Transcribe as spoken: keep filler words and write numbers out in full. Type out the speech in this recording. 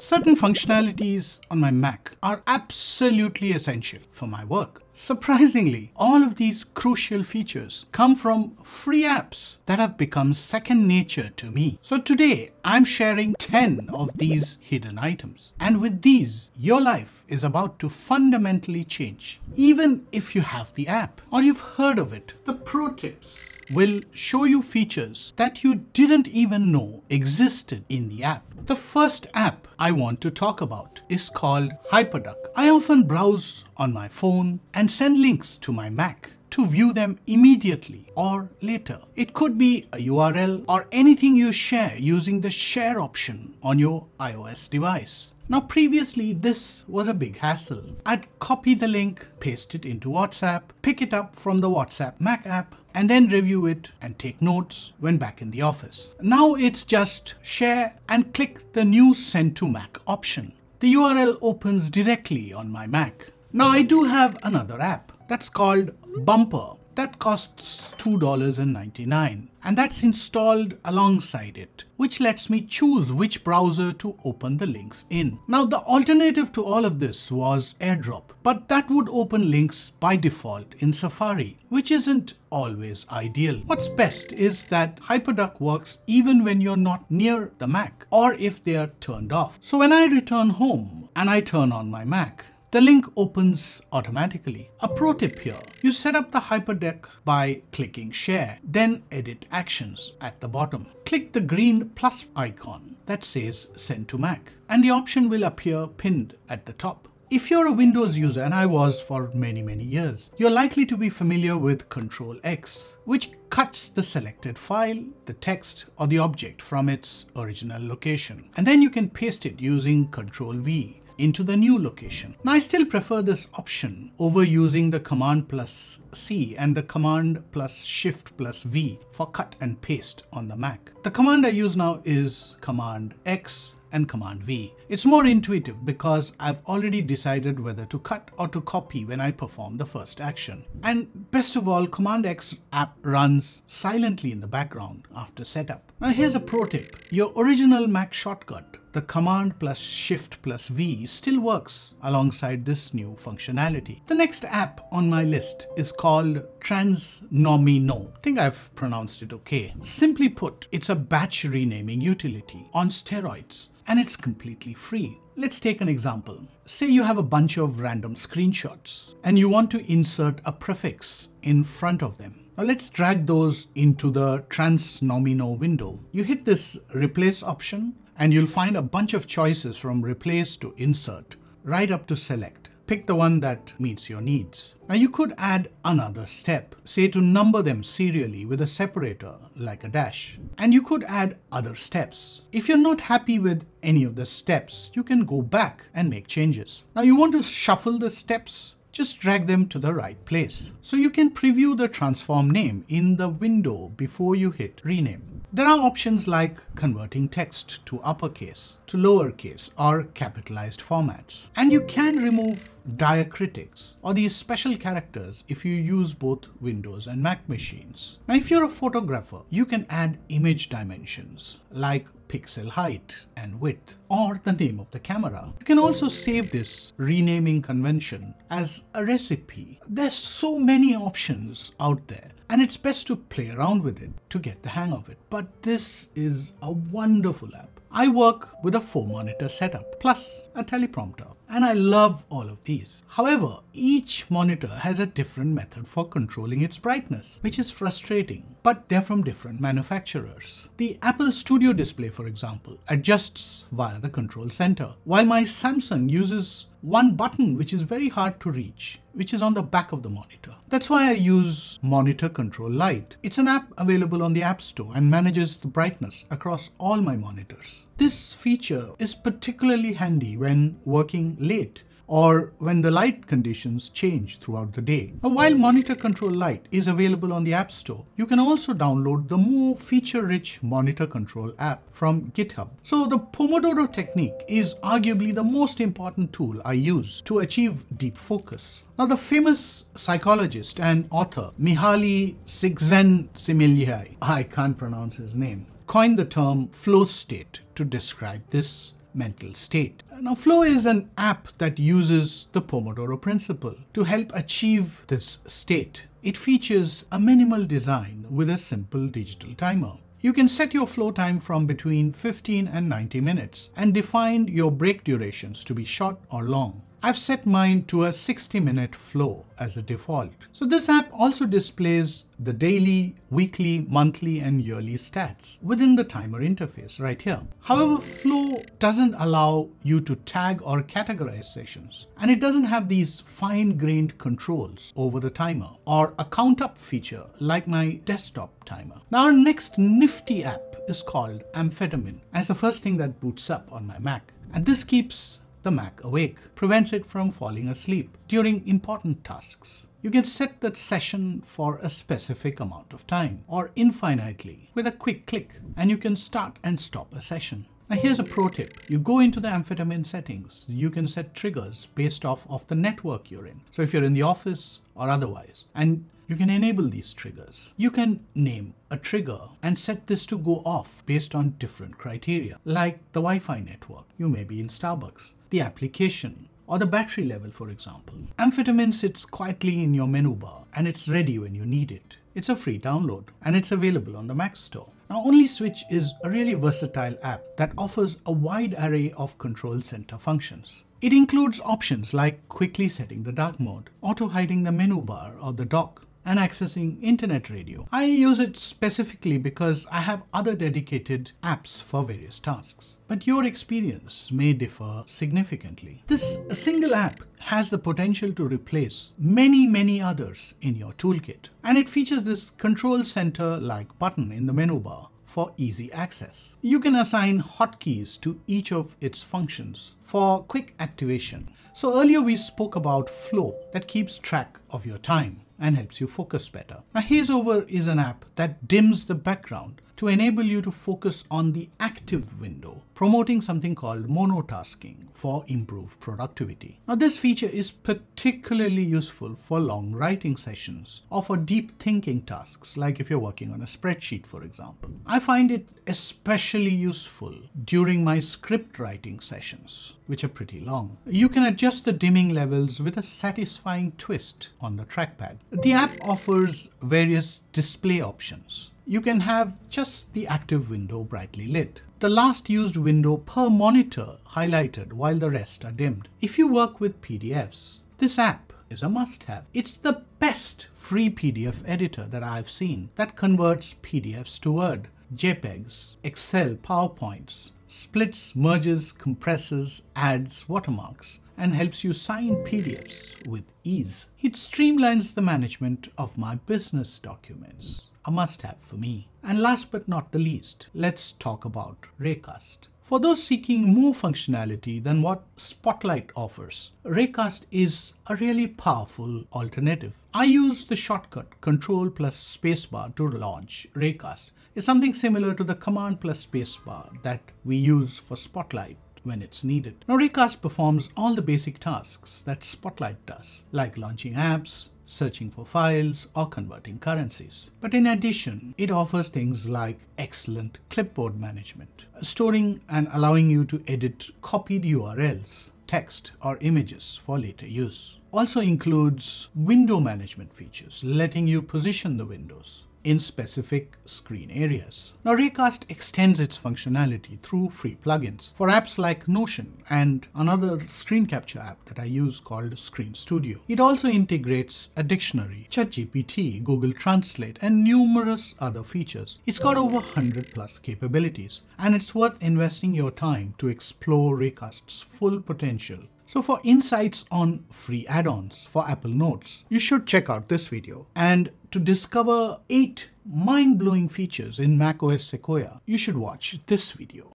Certain functionalities on my Mac are absolutely essential for my work. Surprisingly, all of these crucial features come from free apps that have become second nature to me. So today, I'm sharing ten of these hidden items. And with these, your life is about to fundamentally change, even if you have the app or you've heard of it. The pro tips will show you features that you didn't even know existed in the app. The first app I want to talk about is called Hyperduck. I often browse on my phone and send links to my Mac to view them immediately or later. It could be a U R L or anything you share using the share option on your iOS device. Now previously, this was a big hassle. I'd copy the link, paste it into WhatsApp, pick it up from the WhatsApp Mac app, and then review it and take notes when back in the office. Now it's just share and click the new Send to Mac option. The U R L opens directly on my Mac. Now I do have another app that's called Bumper. That costs two dollars and ninety-nine cents and that's installed alongside it, which lets me choose which browser to open the links in. Now the alternative to all of this was AirDrop, but that would open links by default in Safari, which isn't always ideal. What's best is that Hyperduck works even when you're not near the Mac or if they are turned off. So when I return home and I turn on my Mac, the link opens automatically. A pro tip here, you set up the Hyperduck by clicking share, then edit actions at the bottom. Click the green plus icon that says Send to Mac, and the option will appear pinned at the top. If you're a Windows user, and I was for many, many years, you're likely to be familiar with Control X, which cuts the selected file, the text, or the object from its original location. And then you can paste it using Control V into the new location. Now I still prefer this option over using the Command plus C and the Command plus Shift plus V for cut and paste on the Mac. The command I use now is Command X and Command V. It's more intuitive because I've already decided whether to cut or to copy when I perform the first action. And best of all, Command X app runs silently in the background after setup. Now here's a pro tip. Your original Mac shortcut, the Command plus Shift plus V, still works alongside this new functionality. The next app on my list is called Transnomino. I think I've pronounced it okay. Simply put, it's a batch renaming utility on steroids, and it's completely free. Let's take an example. Say you have a bunch of random screenshots and you want to insert a prefix in front of them. Now let's drag those into the Transnomino window. You hit this replace option and you'll find a bunch of choices from replace to insert, right up to select. Pick the one that meets your needs. Now you could add another step, say to number them serially with a separator like a dash. And you could add other steps. If you're not happy with any of the steps, you can go back and make changes. Now you want to shuffle the steps, just drag them to the right place. So you can preview the transform name in the window before you hit rename. There are options like converting text to uppercase, to lowercase or capitalized formats. And you can remove diacritics or these special characters if you use both Windows and Mac machines. Now, if you're a photographer, you can add image dimensions like pixel height and width or the name of the camera. You can also save this renaming convention as a recipe. There's so many options out there and it's best to play around with it to get the hang of it. But this is a wonderful app. I work with a four monitor setup plus a teleprompter and I love all of these. However, each monitor has a different method for controlling its brightness, which is frustrating, but they're from different manufacturers. The Apple Studio display, for example, adjusts via the control center, while my Samsung uses one button which is very hard to reach, which is on the back of the monitor. That's why I use Monitor Control Lite. It's an app available on the App Store and manages the brightness across all my monitors. This feature is particularly handy when working late or when the light conditions change throughout the day. Now, while Monitor Control Lite is available on the App Store, you can also download the more feature-rich Monitor Control app from GitHub. So the Pomodoro technique is arguably the most important tool I use to achieve deep focus. Now, the famous psychologist and author Mihaly Csikszentmihalyi, I can't pronounce his name, coined the term flow state to describe this mental state. Now, Flow is an app that uses the Pomodoro principle to help achieve this state. It features a minimal design with a simple digital timer. You can set your flow time from between fifteen and ninety minutes and define your break durations to be short or long. I've set mine to a sixty minute flow as a default. So this app also displays the daily, weekly, monthly and yearly stats within the timer interface right here. However, Flow doesn't allow you to tag or categorize sessions, and it doesn't have these fine-grained controls over the timer or a count-up feature like my desktop timer. Now, our next nifty app is called Amphetamine. That's the first thing that boots up on my Mac, and this keeps the Mac awake, prevents it from falling asleep during important tasks. You can set that session for a specific amount of time or infinitely with a quick click, and you can start and stop a session. Now here's a pro tip. You go into the Amphetamine settings, you can set triggers based off of the network you're in. So if you're in the office or otherwise, and you can enable these triggers. You can name a trigger and set this to go off based on different criteria, like the Wi-Fi network, you may be in Starbucks, the application, or the battery level, for example. Amphetamine sits quietly in your menu bar, and it's ready when you need it. It's a free download, and it's available on the Mac Store. Now, OnlySwitch is a really versatile app that offers a wide array of control center functions. It includes options like quickly setting the dark mode, auto-hiding the menu bar or the dock, and accessing internet radio. I use it specifically because I have other dedicated apps for various tasks, but your experience may differ significantly. This single app has the potential to replace many, many others in your toolkit, and it features this control center-like button in the menu bar for easy access. You can assign hotkeys to each of its functions for quick activation. So earlier we spoke about Flow that keeps track of your time and helps you focus better. Now, Hazeover is an app that dims the background to enable you to focus on the active window, promoting something called monotasking for improved productivity. Now, this feature is particularly useful for long writing sessions or for deep thinking tasks, like if you're working on a spreadsheet, for example. I find it especially useful during my script writing sessions, which are pretty long. You can adjust the dimming levels with a satisfying twist on the trackpad. The app offers various display options. You can have just the active window brightly lit, the last used window per monitor highlighted while the rest are dimmed. If you work with P D Fs, this app is a must-have. It's the best free P D F editor that I've seen that converts P D Fs to Word, JPEGs, Excel, PowerPoints, splits, merges, compresses, adds watermarks, and helps you sign P D Fs with ease. It streamlines the management of my business documents. A must-have for me. And last but not the least, let's talk about Raycast. For those seeking more functionality than what Spotlight offers, Raycast is a really powerful alternative. I use the shortcut Control plus Spacebar to launch Raycast. It's something similar to the Command plus Spacebar that we use for Spotlight when it's needed. Now, Raycast performs all the basic tasks that Spotlight does, like launching apps, searching for files, or converting currencies. But in addition, it offers things like excellent clipboard management, storing and allowing you to edit copied U R Ls, text, or images for later use. Also includes window management features, letting you position the windows in specific screen areas. Now, Raycast extends its functionality through free plugins for apps like Notion and another screen capture app that I use called Screen Studio. It also integrates a dictionary, ChatGPT, Google Translate, and numerous other features. It's got over one hundred plus capabilities, and it's worth investing your time to explore Raycast's full potential. So for insights on free add-ons for Apple Notes, you should check out this video. And to discover eight mind-blowing features in macOS Sequoia, you should watch this video.